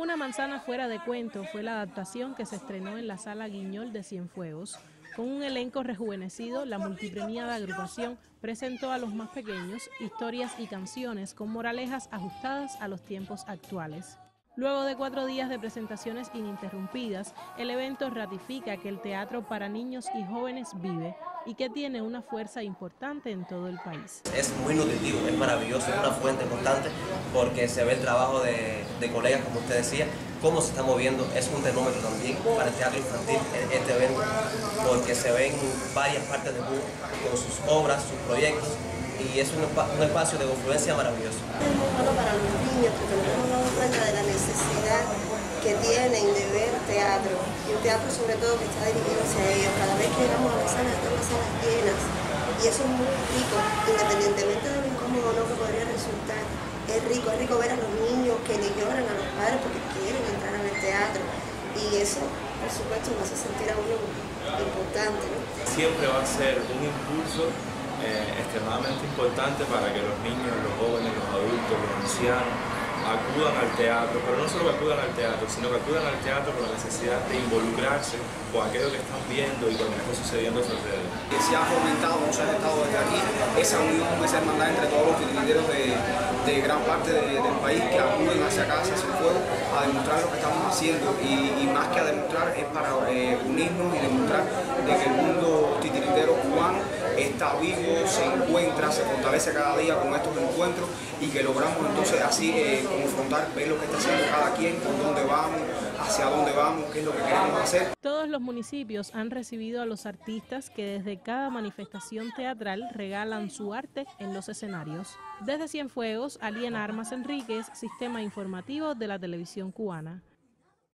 Una manzana fuera de cuento fue la adaptación que se estrenó en la Sala Guiñol de Cienfuegos. Con un elenco rejuvenecido, la multipremiada agrupación presentó a los más pequeños historias y canciones con moralejas ajustadas a los tiempos actuales. Luego de 4 días de presentaciones ininterrumpidas, el evento ratifica que el teatro para niños y jóvenes vive y que tiene una fuerza importante en todo el país. Es muy nutritivo, es maravilloso, es una fuente constante porque se ve el trabajo de colegas, como usted decía, cómo se está moviendo. Es un termómetro también para el teatro infantil este evento porque se ven varias partes del mundo con sus obras, sus proyectos, y es un espacio de confluencia maravilloso. Es muy bueno para los niños porque nos hemos dado cuenta de la necesidad que tienen de ver teatro, y un teatro sobre todo que está dirigido hacia ellos. Cada vez que llegamos a las salas, están las salas llenas, y eso es muy rico, independientemente de lo incómodo o no que podría resultar. Es rico ver a los niños que le lloran a los padres porque quieren entrar a ver teatro, y eso, por supuesto, nos hace sentir a uno importante, ¿no? Siempre va a ser un impulso extremadamente importante para que los niños, los jóvenes, los adultos, los ancianos acudan al teatro, pero no solo que acudan al teatro, sino que acudan al teatro con la necesidad de involucrarse con aquello que están viendo y con lo que está sucediendo a su alrededor. Que se ha fomentado, como se ha estado desde aquí, esa unión, esa hermandad entre todos los titileros de gran parte del país que acuden hacia acá, hacia su pueblo, a demostrar lo que estamos haciendo, y más que a demostrar es para unirnos y demostrar de que el mundo titiritero cubano está vivo, se encuentra, se fortalece cada día con estos encuentros, y que logramos entonces así confrontar, ver lo que está haciendo cada quien, por dónde vamos, hacia dónde vamos, qué es lo que queremos hacer. Todos los municipios han recibido a los artistas que desde cada manifestación teatral regalan su arte en los escenarios. Desde Cienfuegos, Aliena Armas Enríquez, Sistema Informativo de la Televisión Cubana.